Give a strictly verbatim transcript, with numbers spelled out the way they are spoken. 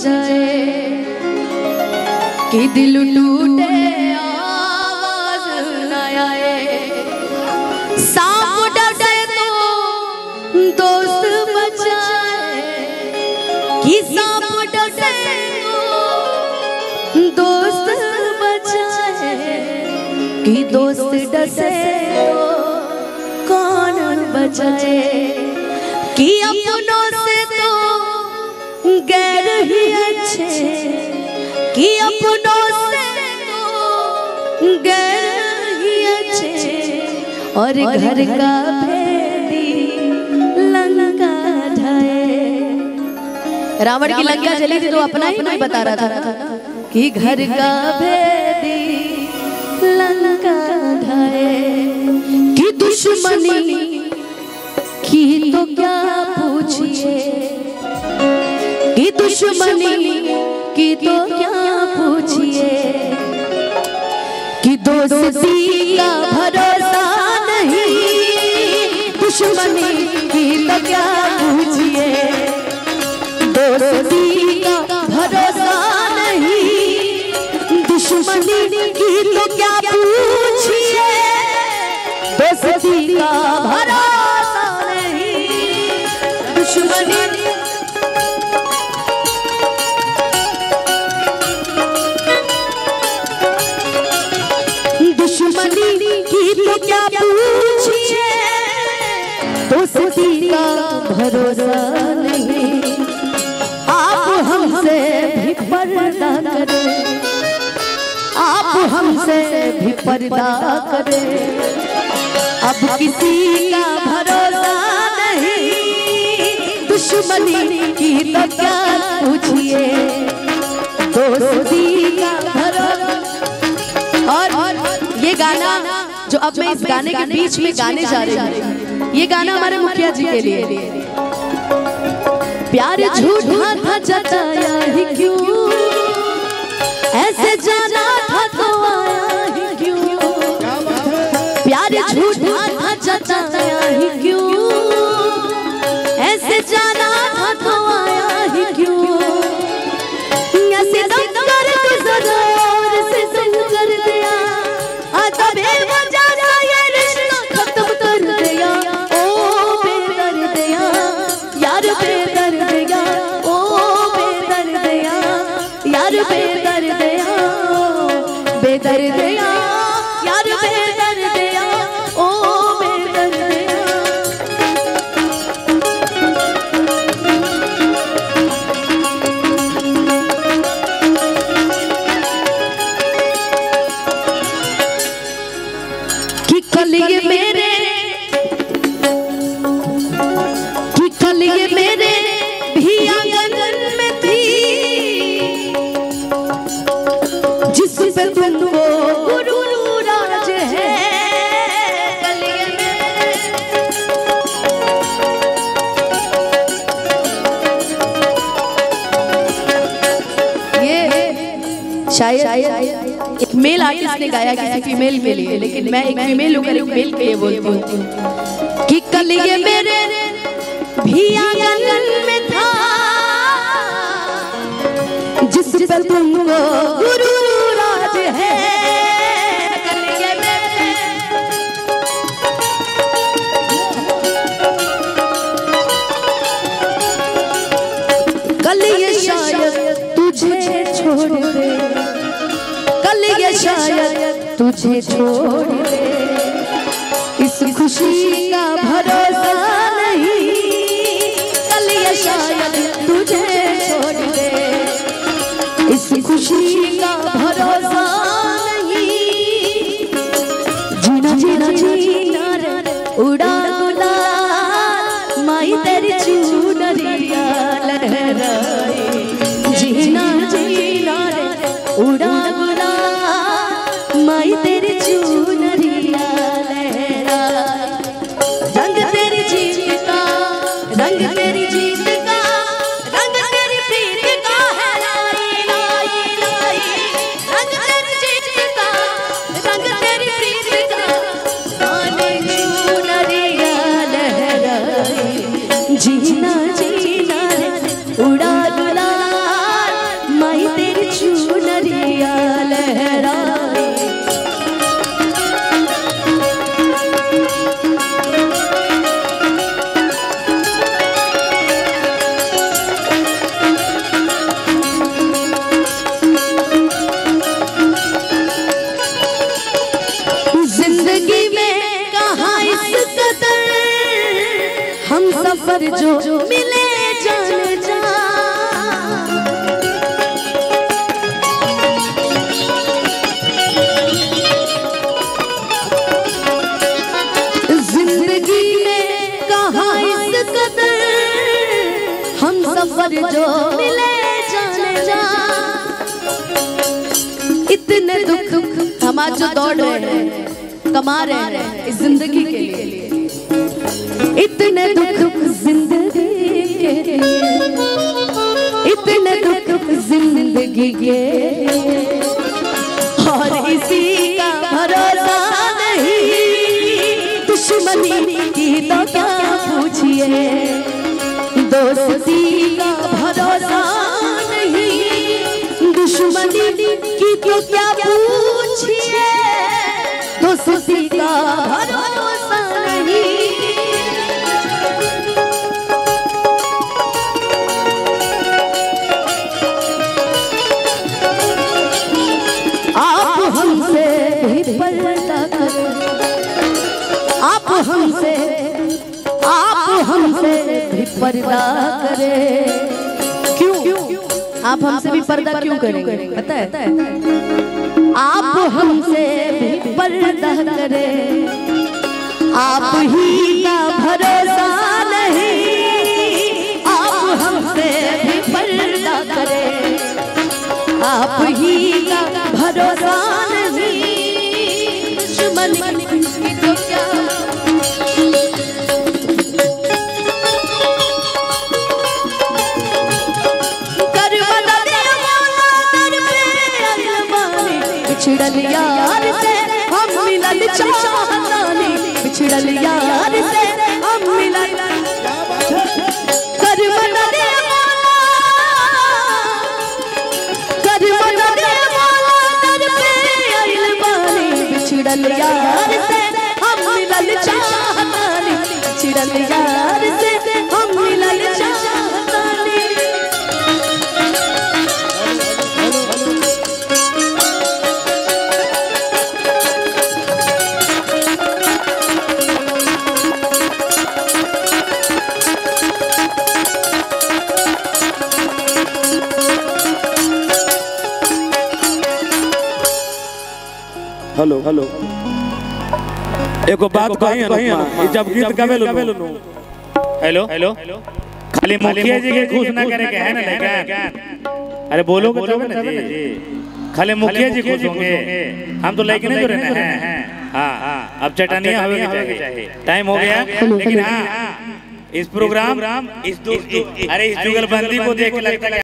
जाए कि दिल टूटे आवाज न आए। सांप डसे तो दोस्त बचाए कि सांप डसे तो दोस्त बचाए कि दोस्त डसे तो कौन बचाए कि अपनों से तो गैर ही अच्छे कि अपनों से तो गैर ही अच्छे और घर का भेदी लंका ढाए। रावण की लंका जली थी तो अपना ही नहीं बता रहा था कि घर का भेदी लंका ढाए कि दुश्मनी की तो क्या पूछिए कि दुश्मनी की तो क्या पूछिए कि दोस्ती का भरोसा नहीं दुश्मनी की तो क्या पूछिए दोस्ती का भरोसा नहीं दुश्मनी की तो क्या पूछिए दोस्ती का भरोसा नहीं दुश्मनी। दोस्ती का भरोसा नहीं आप हमसे भी पर्दा करें आप हमसे भी पर्दा करें अब किसी का भरोसा नहीं दुश्मनी की तो क्या पूछिए दोस्ती का भरोसा। और ये गाना जो अब मैं इस गाने के बीच में गाने जा रही हूँ ये गाना हमारे मुखिया जी के लिए। प्यार झूठा था जताया ही क्यों ऐसे जाना था तो आया ही क्यों प्यार झूठा था जताया ही क्यों ऐसे जाना था तो आया ही क्यों ऐसे दम कर गुजरा और से संग कर दिया शायद एक मेल आर्टिस्ट ने गाया किसी फीमेल के लिए लेकिन मैं एक फीमेल होकर एक मेल के लिए बोलती हूँ कि कल ये मेरे भी आंगन में था जिस पर तुमको गुरु राज है कल ये मेरे कल ये शायद तुझे छोड़ दे शायद तुझे छोड़ दे इस खुशी का भरोसा नहीं कल ये शायद तुझे छोड़ दे इस खुशी का भरोसा नहीं जीना जीना जीना उड़ा उड़ा माई तेरी चुनरिया लहराए जीना जीना उड़ा तेरी चुनरिया लहरा रंग तेरी जीवन। पर जो मिले जान जा, जिंदगी में कहा इस कदर हम सफर जो मिले जान जा। इतने दुख हमारे जो दौड़ रहे हैं, कमा रहे हैं इस जिंदगी के लिए, इतने दुख जिंदगी के, इतने दुख जिंदगी के, और इसी का भरोसा नहीं। दुश्मनी की तो क्या पूछिए, दोस्ती का भरोसा नहीं। दुश्मनी की तो क्या पूछिए, दोस्ती का भरोसा नहीं। आप हमसे आप हमसे भी पर्दा करे, क्यों आप हमसे भी पर्दा क्यों करेंगे? पता है, आप हमसे भी पर्दा करे, आप ही का भरोसा नहीं। आप हमसे भी पर्दा करे, आप ही का भरोसा नहीं। मन की तो क्या, करवला दे मौला दर पे अलवाने, बिछड़ल यार से हम मिलन चाहताने, बिछड़ल यार से हम मिलन। करवला दे मौला, करवला दे मौला दर पे अलवाने, बिछड़ल यार से हम मिलन चाहताने, बिछड़ल यार से हम मिलन चाहताने। हेलो हेलो, एको बात कही है, जब गीत गावे लो हेलो हेलो, खाली मुखिया जी के खुश ना करे के है ना लड़का। अरे बोलो बोलोगे ना जी, खाली मुखिया जी खुश होंगे, हम तो लेके नहीं रहना है। हां हां, अब चटनियां हमें भी चाहिए, टाइम हो गया। लेकिन हां, इस प्रोग्राम इस अरे इस जुगलबंदी को देख लगता है।